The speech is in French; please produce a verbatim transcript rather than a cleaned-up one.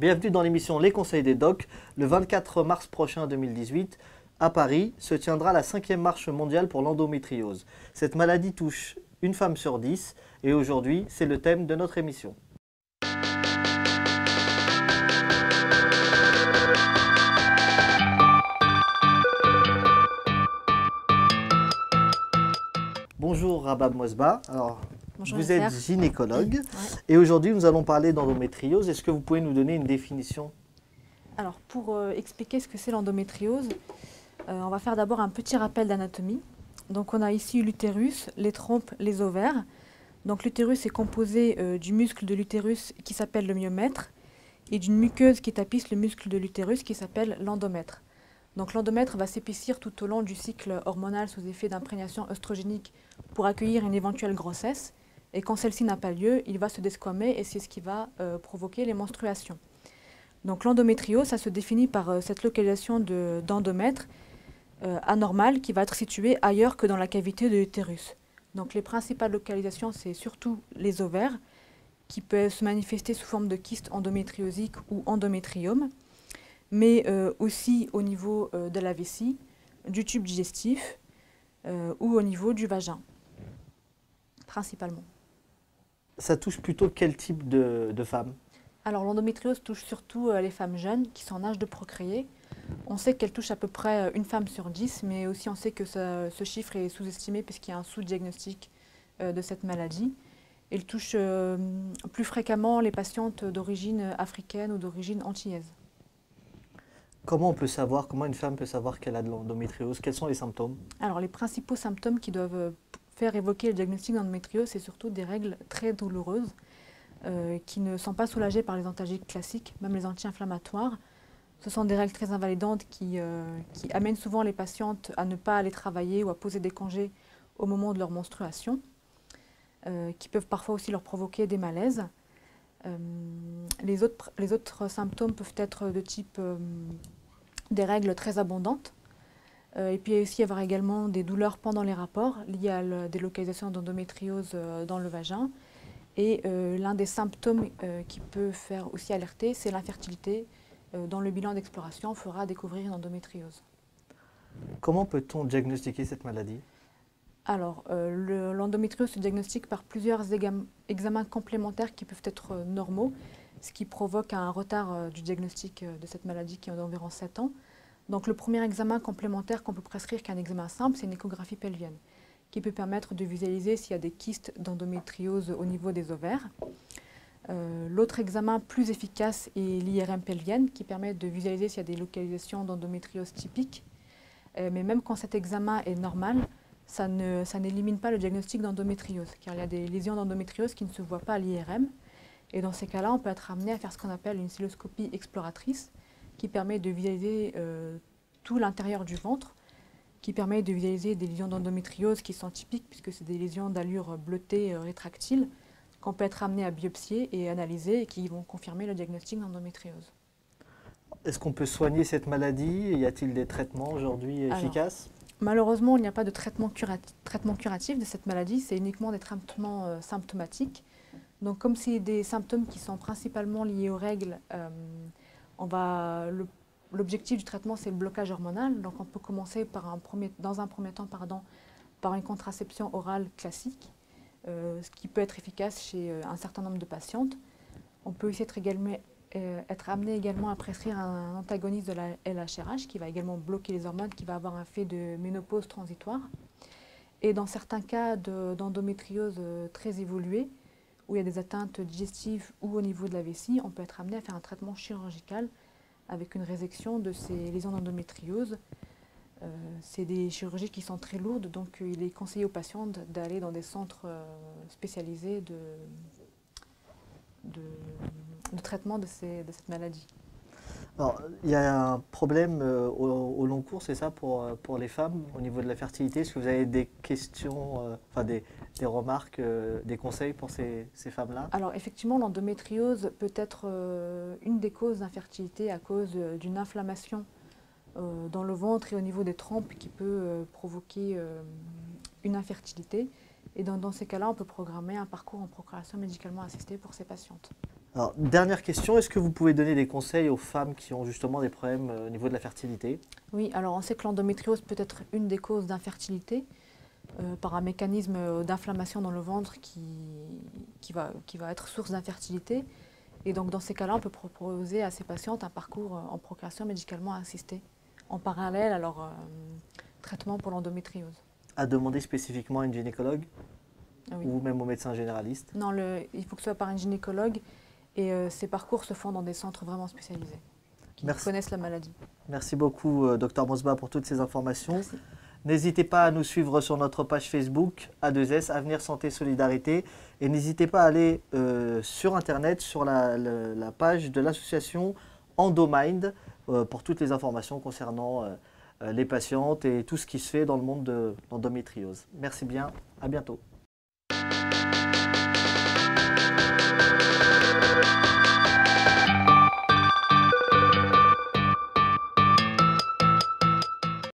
Bienvenue dans l'émission Les conseils des docs. Le vingt-quatre mars prochain deux mille dix-huit, à Paris, se tiendra la cinquième marche mondiale pour l'endométriose. Cette maladie touche une femme sur dix et aujourd'hui, c'est le thème de notre émission. Bonjour Rabab Mosbah. Alors, Bonjour, vous êtes gynécologue ouais. et aujourd'hui nous allons parler d'endométriose. Est-ce que vous pouvez nous donner une définition? Alors pour euh, expliquer ce que c'est l'endométriose, euh, on va faire d'abord un petit rappel d'anatomie. Donc on a ici l'utérus, les trompes, les ovaires. Donc l'utérus est composé euh, du muscle de l'utérus qui s'appelle le myomètre et d'une muqueuse qui tapisse le muscle de l'utérus qui s'appelle l'endomètre. Donc l'endomètre va s'épaissir tout au long du cycle hormonal sous effet d'imprégnation œstrogénique pour accueillir une éventuelle grossesse. Et quand celle-ci n'a pas lieu, il va se desquamer et c'est ce qui va euh, provoquer les menstruations. Donc l'endométriose, ça se définit par euh, cette localisation d'endomètre de, euh, anormale qui va être située ailleurs que dans la cavité de l'utérus. Donc les principales localisations, c'est surtout les ovaires qui peuvent se manifester sous forme de kyste endométriosique ou endométriome, mais euh, aussi au niveau euh, de la vessie, du tube digestif euh, ou au niveau du vagin, principalement. Ça touche plutôt quel type de, de femmes? Alors l'endométriose touche surtout euh, les femmes jeunes qui sont en âge de procréer. On sait qu'elle touche à peu près une femme sur dix, mais aussi on sait que ça, ce chiffre est sous-estimé puisqu'il y a un sous-diagnostic euh, de cette maladie. Elle touche euh, plus fréquemment les patientes d'origine africaine ou d'origine antillaise. Comment on peut savoir, comment une femme peut savoir qu'elle a de l'endométriose? Quels sont les symptômes? Alors les principaux symptômes qui doivent faire évoquer le diagnostic d'endométriose, c'est surtout des règles très douloureuses euh, qui ne sont pas soulagées par les antalgiques classiques, même les anti-inflammatoires. Ce sont des règles très invalidantes qui, euh, qui amènent souvent les patientes à ne pas aller travailler ou à poser des congés au moment de leur menstruation, euh, qui peuvent parfois aussi leur provoquer des malaises. Euh, les, autres, les autres symptômes peuvent être de type euh, des règles très abondantes. Et puis, il y a aussi avoir également des douleurs pendant les rapports liées à la délocalisation d'endométriose dans le vagin. Et euh, l'un des symptômes euh, qui peut faire aussi alerter, c'est l'infertilité. Euh, dans le bilan d'exploration, on fera découvrir une endométriose. Comment peut-on diagnostiquer cette maladie? Alors, euh, l'endométriose le, se diagnostique par plusieurs examens complémentaires qui peuvent être euh, normaux, ce qui provoque un retard euh, du diagnostic euh, de cette maladie qui est d'environ sept ans. Donc le premier examen complémentaire qu'on peut prescrire qu'un examen simple, c'est une échographie pelvienne, qui peut permettre de visualiser s'il y a des kystes d'endométriose au niveau des ovaires. Euh, L'autre examen plus efficace est l'I R M pelvienne, qui permet de visualiser s'il y a des localisations d'endométriose typiques. Euh, mais même quand cet examen est normal, ça ne, ça n'élimine pas le diagnostic d'endométriose, car il y a des lésions d'endométriose qui ne se voient pas à l'I R M. Et dans ces cas-là, on peut être amené à faire ce qu'on appelle une cystoscopie exploratrice, qui permet de visualiser euh, tout l'intérieur du ventre, qui permet de visualiser des lésions d'endométriose qui sont typiques, puisque c'est des lésions d'allure bleutée euh, rétractile, qu'on peut être amené à biopsier et analyser, et qui vont confirmer le diagnostic d'endométriose. Est-ce qu'on peut soigner cette maladie? Y a-t-il des traitements aujourd'hui efficaces? Alors, malheureusement, il n'y a pas de traitement, cura traitement curatif de cette maladie, c'est uniquement des traitements euh, symptomatiques. Donc comme c'est des symptômes qui sont principalement liés aux règles, euh, l'objectif du traitement, c'est le blocage hormonal. Donc on peut commencer par un premier, dans un premier temps pardon, par une contraception orale classique, euh, ce qui peut être efficace chez euh, un certain nombre de patientes. On peut aussi être, également, euh, être amené également à prescrire un antagoniste de la L H R H qui va également bloquer les hormones, qui va avoir un effet de ménopause transitoire. Et dans certains cas d'endométriose de, euh, très évoluée, où il y a des atteintes digestives ou au niveau de la vessie, on peut être amené à faire un traitement chirurgical avec une résection de ces lésions d'endométriose. Euh, c'est des chirurgies qui sont très lourdes, donc il est conseillé aux patients d'aller dans des centres spécialisés de, de, de traitement de, ces, de cette maladie. Alors, il y a un problème euh, au, au long cours, c'est ça, pour, pour les femmes, au niveau de la fertilité. Est-ce que vous avez des questions, euh, enfin des, des remarques, euh, des conseils pour ces, ces femmes-là? Alors, effectivement, l'endométriose peut être euh, une des causes d'infertilité à cause euh, d'une inflammation euh, dans le ventre et au niveau des trompes qui peut euh, provoquer euh, une infertilité. Et dans, dans ces cas-là, on peut programmer un parcours en procréation médicalement assistée pour ces patientes. Alors, dernière question, est-ce que vous pouvez donner des conseils aux femmes qui ont justement des problèmes au niveau de la fertilité? Oui, alors on sait que l'endométriose peut être une des causes d'infertilité euh, par un mécanisme d'inflammation dans le ventre qui, qui, va, qui va être source d'infertilité. Et donc dans ces cas-là, on peut proposer à ces patientes un parcours en procréation médicalement assistée, en parallèle à leur euh, traitement pour l'endométriose. À demander spécifiquement à une gynécologue? Ah oui. Ou même au médecin généraliste? Non, le, il faut que ce soit par un gynécologue. Et euh, ces parcours se font dans des centres vraiment spécialisés, qui Merci. connaissent la maladie. Merci beaucoup, euh, docteur Mosbah, pour toutes ces informations. N'hésitez pas à nous suivre sur notre page Facebook, A deux S, Avenir Santé Solidarité. Et n'hésitez pas à aller euh, sur Internet, sur la, la, la page de l'association Endomind, euh, pour toutes les informations concernant euh, les patientes et tout ce qui se fait dans le monde de l'endométriose. Merci bien, à bientôt.